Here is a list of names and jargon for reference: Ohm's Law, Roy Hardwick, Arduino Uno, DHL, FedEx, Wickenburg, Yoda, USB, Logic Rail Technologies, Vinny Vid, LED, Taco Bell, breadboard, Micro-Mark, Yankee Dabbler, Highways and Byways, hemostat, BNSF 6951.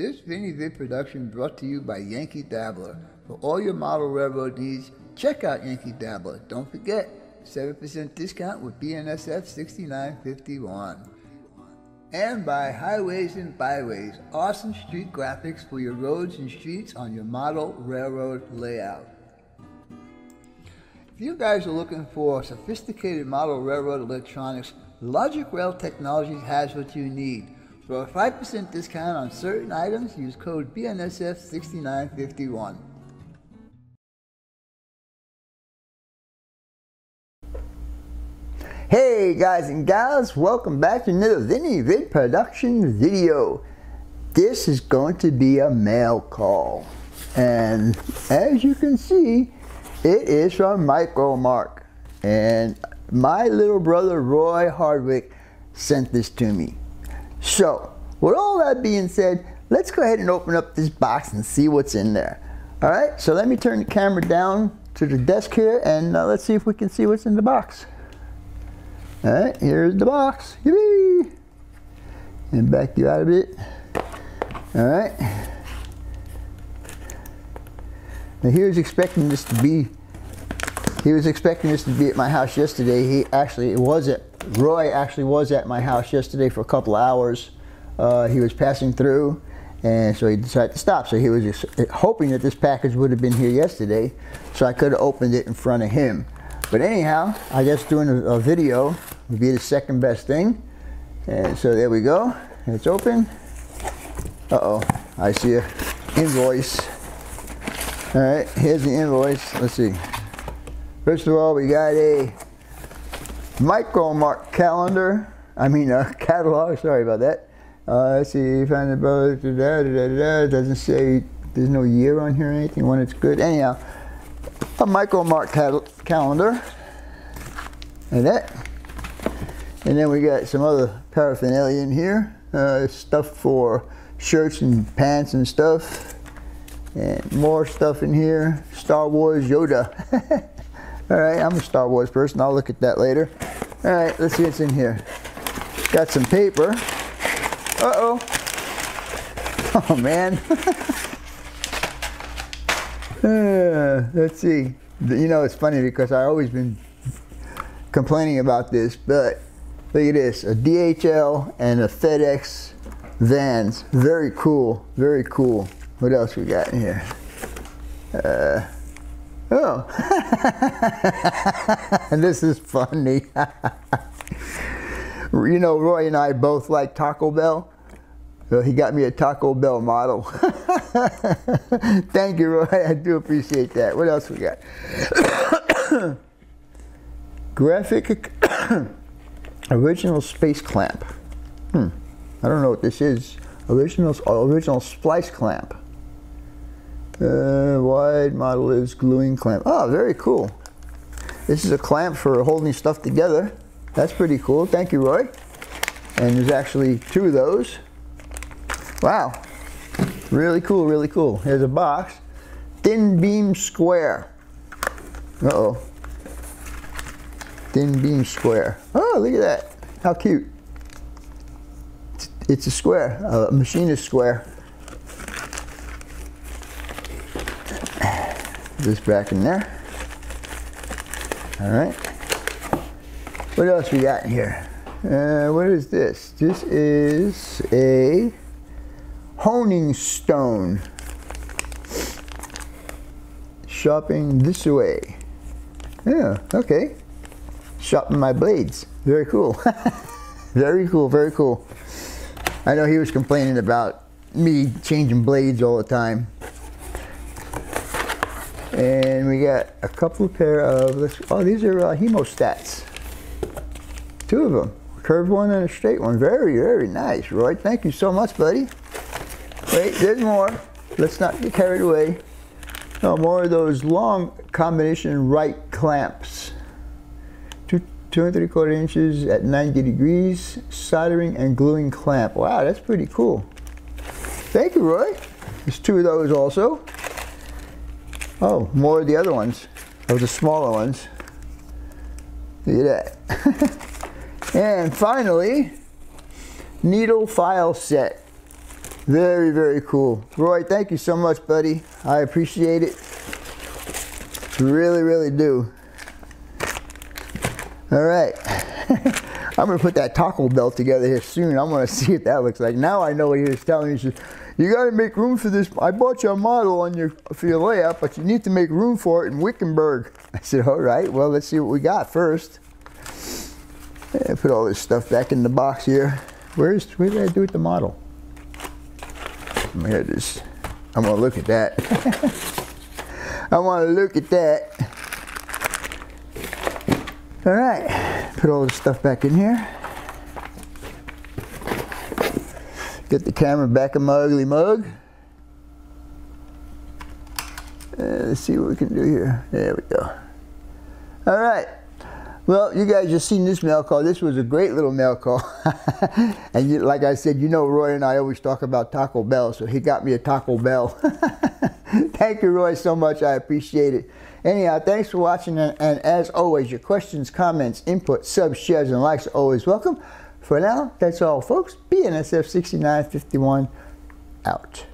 This Vinny Vid production brought to you by Yankee Dabbler. For all your model railroad needs, check out Yankee Dabbler. Don't forget, 7% discount with BNSF 6951. And by Highways and Byways, awesome street graphics for your roads and streets on your model railroad layout. If you guys are looking for sophisticated model railroad electronics, Logic Rail Technologies has what you need. For a 5% discount on certain items, use code BNSF 6951. Hey guys and gals, welcome back to another Vinny Vid production video. This is going to be a mail call, and as you can see, it is from Micro-Mark, and my little brother Roy Hardwick sent this to me. So with all that being said, let's go ahead and open up this box and see what's in there. All right, so let me turn the camera down to the desk here, and let's see if we can see what's in the box. All right, here's the box. Yippee! And back you out of it. All right. Now he was expecting this to be at my house yesterday. Roy actually was at my house yesterday for a couple of hours. He was passing through, and so he decided to stop. So he was just hoping that this package would have been here yesterday, so I could have opened it in front of him. But anyhow, I guess doing a video would be the second best thing. And so there we go. It's open. Uh-oh, I see an invoice. All right, here's the invoice. Let's see. First of all, we got a Micro-Mark catalog. Sorry about that. Let's see. Found it. Doesn't say. There's no year on here or anything when it's good. Anyhow. A Micro-Mark calendar, like that, and then we got some other paraphernalia in here, stuff for shirts and pants and stuff, and more stuff in here. Star Wars Yoda. All right, I'm a Star Wars person. I'll look at that later. All right, let's see what's in here. Got some paper. Oh man. Let's see. You know, it's funny because I've always been complaining about this, but look at this, a DHL and a FedEx vans. Very cool, very cool. What else we got in here? This is funny. You know, Roy and I both like Taco Bell. So he got me a Taco Bell model. Thank you, Roy. I do appreciate that. What else we got? Graphic original space clamp. I don't know what this is. Original splice clamp. Wide model is gluing clamp. Oh, very cool. This is a clamp for holding stuff together. That's pretty cool. Thank you, Roy. And there's actually two of those. Wow, really cool, really cool. Here's a box, thin beam square. Thin beam square. Oh, look at that, how cute. It's a square, a machinist square. This back in there. All right, what else we got in here? What is this? This is a honing stone. Shopping this way. Yeah, okay. Shopping my blades. Very cool. Very cool, very cool. I know he was complaining about me changing blades all the time. And we got a couple of pair of, oh, these are hemostats. Two of them. A curved one and a straight one. Very, very nice, Roy. Thank you so much, buddy. Wait, there's more. Let's not get carried away. No, more of those long combination right clamps. 2 3/4 inches at 90 degrees, soldering and gluing clamp. Wow, that's pretty cool. Thank you, Roy. There's two of those also. Oh, more of the other ones. Those are smaller ones. Look at that. And finally, needle file set. Very, very cool. Roy, thank you so much, buddy. I appreciate it. Really, really do. All right. I'm going to put that Taco Bell together here soon. I want to see what that looks like. Now I know what he was telling me. You got to make room for this. I bought you a model on for your layout, but you need to make room for it in Wickenburg. I said, all right, well, let's see what we got first. Yeah, put all this stuff back in the box here. Where did I do with the model? Here it is. I want to look at that. I want to look at that. All right, put all this stuff back in here. Get the camera back in my ugly mug. Let's see what we can do here. There we go. All right. Well, you guys just seen this mail call. This was a great little mail call. And you, like I said, you know Roy and I always talk about Taco Bell, so he got me a Taco Bell. Thank you, Roy, so much. I appreciate it. Anyhow, thanks for watching. And as always, your questions, comments, input, subs, shares, and likes are always welcome. For now, that's all, folks. BNSF 6951 out.